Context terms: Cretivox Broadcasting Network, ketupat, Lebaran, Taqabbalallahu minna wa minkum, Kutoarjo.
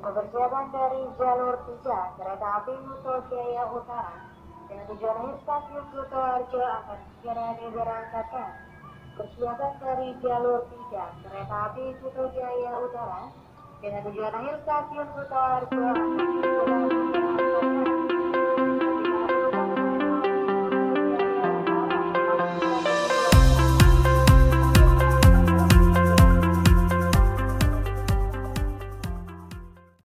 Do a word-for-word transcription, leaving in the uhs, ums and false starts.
Kebersiapan dari jalur tiga kereta api Kuto Jaya Utara dengan tujuan stasiun Kutoarjo akan segera diberangkatkan. Persiapan dari jalur tiga kereta api Kuto Jaya Utara dengan tujuan akhir stasiun Kutoarjo.